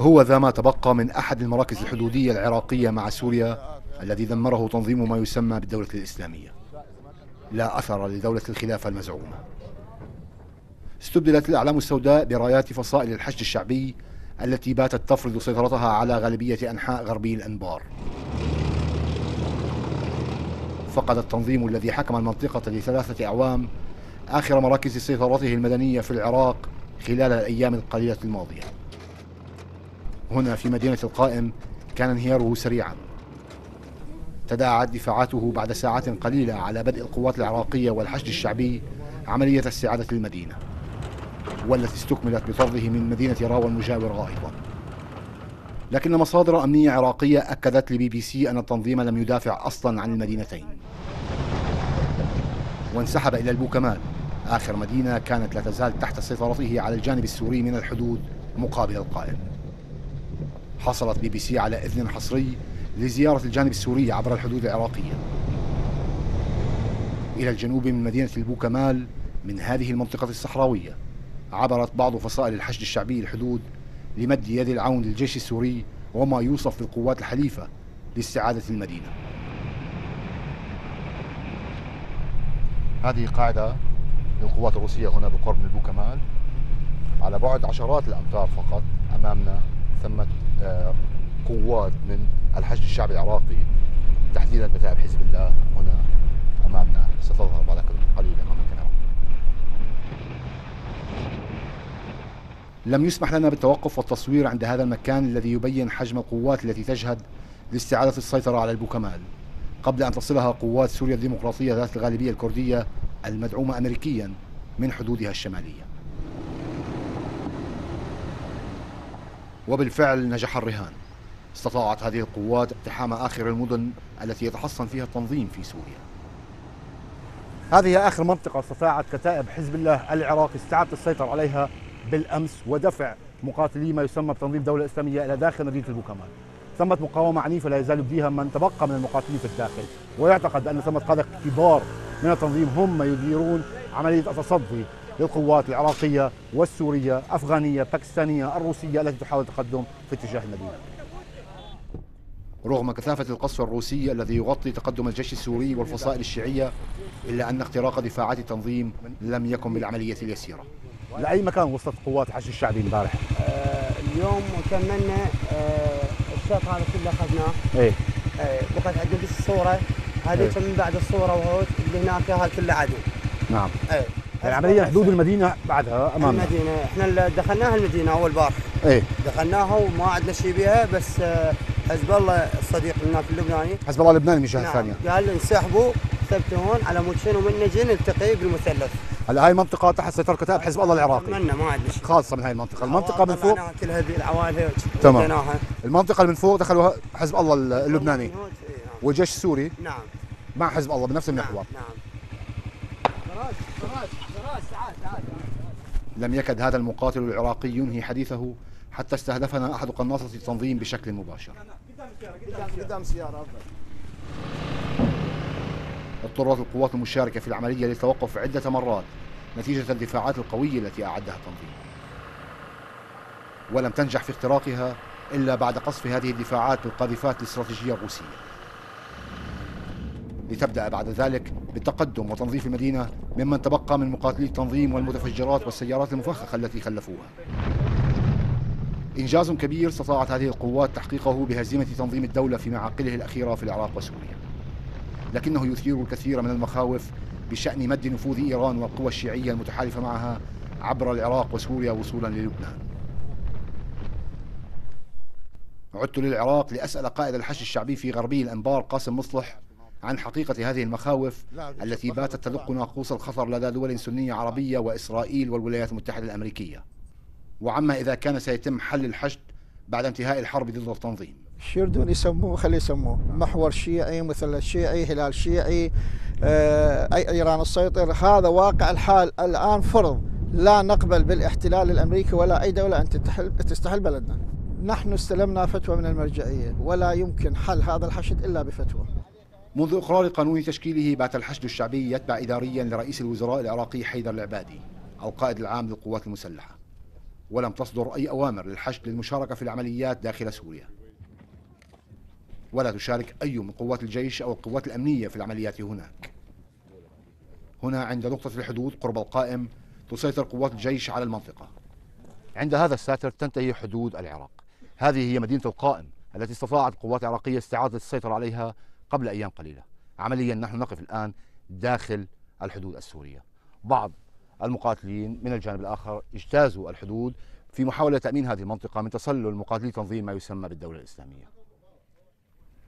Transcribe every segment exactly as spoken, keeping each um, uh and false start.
هو ذا ما تبقى من أحد المراكز الحدودية العراقية مع سوريا الذي دمره تنظيم ما يسمى بالدولة الإسلامية. لا أثر لدولة الخلافة المزعومة. استبدلت الأعلام السوداء برايات فصائل الحشد الشعبي التي باتت تفرض سيطرتها على غالبية أنحاء غربي الأنبار. فقد التنظيم الذي حكم المنطقة لثلاثة أعوام آخر مراكز سيطرته المدنية في العراق خلال الأيام القليلة الماضية. هنا في مدينة القائم كان انهياره سريعا. تداعت دفاعاته بعد ساعات قليلة على بدء القوات العراقية والحشد الشعبي عملية استعادة المدينة، والتي استكملت بطرده من مدينة راوة المجاورة أيضا. لكن مصادر أمنية عراقية أكدت لبي بي سي أن التنظيم لم يدافع أصلا عن المدينتين، وانسحب إلى البوكمال آخر مدينة كانت لا تزال تحت سيطرته على الجانب السوري من الحدود مقابل القائم. حصلت بي بي سي على إذن حصري لزيارة الجانب السوري عبر الحدود العراقية إلى الجنوب من مدينة البوكمال. من هذه المنطقة الصحراوية عبرت بعض فصائل الحشد الشعبي الحدود لمد يد العون للجيش السوري وما يوصف بالقوات الحليفة لاستعادة المدينة. هذه قاعدة للقوات الروسية هنا بقرب من البوكمال، على بعد عشرات الأمتار فقط أمامنا ثمة قوات من الحشد الشعبي العراقي، تحديدا بتاع حزب الله هنا أمامنا، ستظهر بعد قليل أمام الكاميرا. لم يسمح لنا بالتوقف والتصوير عند هذا المكان الذي يبين حجم القوات التي تجهد لاستعادة السيطرة على البوكمال قبل أن تصلها قوات سوريا الديمقراطية ذات الغالبية الكردية المدعومة أمريكيا من حدودها الشمالية. وبالفعل نجح الرهان. استطاعت هذه القوات اقتحام آخر المدن التي يتحصن فيها التنظيم في سوريا. هذه آخر منطقة استطاعت كتائب حزب الله العراقي استعادة السيطرة عليها بالأمس ودفع مقاتلي ما يسمى بتنظيم دولة إسلامية إلى داخل مدينة البوكمال. ثمت مقاومة عنيفة لا يزال يبديها من تبقى من المقاتلين في الداخل، ويعتقد أن ثمة قادة كبار من التنظيم هم يديرون عملية التصدي للقوات العراقية والسورية، أفغانية، باكستانية، الروسية التي تحاول التقدم في اتجاه المدينة. رغم كثافة القصف الروسي الذي يغطي تقدم الجيش السوري والفصائل الشيعية، إلا أن اختراق دفاعات التنظيم لم يكن بالعملية اليسيرة. لأي مكان وصلت قوات الحشد الشعبي امبارح؟ آه اليوم كملنا آه الشاطئ هذا كله اخذناه. ايه بقت عندنا بس الصورة هذيك، من بعد الصورة وهوت اللي هناك هذا كله عدو. نعم. ايه العملية حدود المدينة بعدها أمامنا. المدينة احنا اللي دخلناها المدينة أول بارح. ايه دخلناها وما عندنا شيء بها، بس آه حزب الله الصديق هناك اللبناني، حزب الله اللبناني من الجهة الثانية، نعم. قال انسحبوا ثبتوا هون على مود شنو ومن نجي نلتقي بالمثلث. هلا هاي المنطقة تحت سيطرة كتائب حزب الله العراقي. منا ما عندنا شيء. خاصة من هاي المنطقة، المنطقة من فوق كلها هذه العوائل هيك. تمام. المنطقة اللي من فوق دخلوها حزب الله اللبناني. نعم. والجيش السوري. نعم. مع حزب الله بنفس المحور. نعم. فراس فراس فراس تعال تعال. لم يكد هذا المقاتل العراقي ينهي حديثه حتى استهدفنا أحد قناصة التنظيم بشكل مباشر. قدام السيارة قدام السيارة. اضطرت القوات المشاركة في العملية للتوقف عدة مرات نتيجة الدفاعات القوية التي أعدها التنظيم، ولم تنجح في اختراقها إلا بعد قصف هذه الدفاعات بالقاذفات الاستراتيجية الروسية، لتبدأ بعد ذلك بالتقدم وتنظيف المدينة ممن تبقى من مقاتلي التنظيم والمتفجرات والسيارات المفخخة التي خلفوها. إنجاز كبير استطاعت هذه القوات تحقيقه بهزيمة تنظيم الدولة في معاقله الأخيرة في العراق وسوريا، لكنه يثير الكثير من المخاوف بشأن مد نفوذ إيران والقوى الشيعية المتحالفة معها عبر العراق وسوريا وصولا للبنان. عدت للعراق لأسأل قائد الحشد الشعبي في غربي الأنبار قاسم مصلح عن حقيقة هذه المخاوف التي باتت تدق ناقوس الخطر لدى دول سنية عربية وإسرائيل والولايات المتحدة الأمريكية، وعما إذا كان سيتم حل الحشد بعد انتهاء الحرب ضد التنظيم. شو يردون يسموه خليه يسموه محور شيعي، مثلث شيعي، هلال شيعي، آه، أي إيران السيطر. هذا واقع الحال الآن. فرض لا نقبل بالاحتلال الأمريكي ولا أي دولة أن تستحل, تستحل بلدنا. نحن استلمنا فتوى من المرجعية، ولا يمكن حل هذا الحشد إلا بفتوى. منذ إقرار قانون تشكيله بات الحشد الشعبي يتبع إداريا لرئيس الوزراء العراقي حيدر العبادي القائد العام للقوات المسلحة، ولم تصدر أي أوامر للحشد للمشاركة في العمليات داخل سوريا، ولا تشارك أي من قوات الجيش أو القوات الأمنية في العمليات هناك. هنا عند نقطة الحدود قرب القائم تسيطر قوات الجيش على المنطقة. عند هذا الساتر تنتهي حدود العراق. هذه هي مدينة القائم التي استطاعت القوات العراقية استعادة السيطرة عليها قبل أيام قليلة. عمليا نحن نقف الآن داخل الحدود السورية. بعض المقاتلين من الجانب الآخر اجتازوا الحدود في محاولة تأمين هذه المنطقة من تسلل مقاتلي تنظيم ما يسمى بالدولة الإسلامية.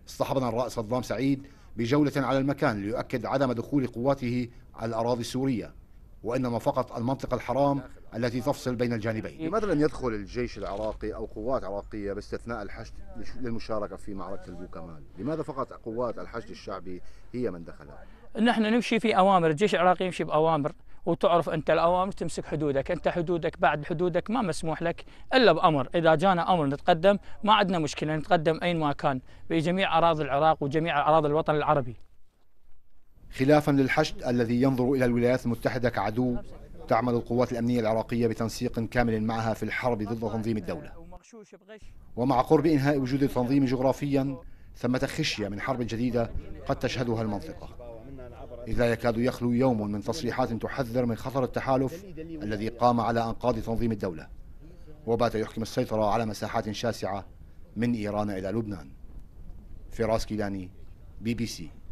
اصطحبنا الرئيس صدام سعيد بجولة على المكان ليؤكد عدم دخول قواته على الأراضي السورية، وإنما فقط المنطقة الحرام التي تفصل بين الجانبين. لماذا لم يدخل الجيش العراقي أو قوات عراقية باستثناء الحشد للمشاركة في معركة البوكمال؟ لماذا فقط قوات الحشد الشعبي هي من دخلت؟ نحن نمشي في أوامر، الجيش العراقي يمشي بأوامر، وتعرف أنت الأوامر تمسك حدودك، أنت حدودك بعد حدودك ما مسموح لك إلا بأمر. إذا جانا أمر نتقدم، ما عندنا مشكلة، نتقدم أين ما كان بجميع أراضي العراق وجميع أراضي الوطن العربي. خلافاً للحشد الذي ينظر إلى الولايات المتحدة كعدو، تعمل القوات الأمنية العراقية بتنسيق كامل معها في الحرب ضد تنظيم الدولة. ومع قرب إنهاء وجود التنظيم جغرافياً، ثمة خشية من حرب جديدة قد تشهدها المنطقة، إذ لا يكاد يخلو يوم من تصريحات تحذر من خطر التحالف الذي قام على أنقاض تنظيم الدولة، وبات يحكم السيطرة على مساحات شاسعة من إيران إلى لبنان. فراس كيلاني، بي بي سي.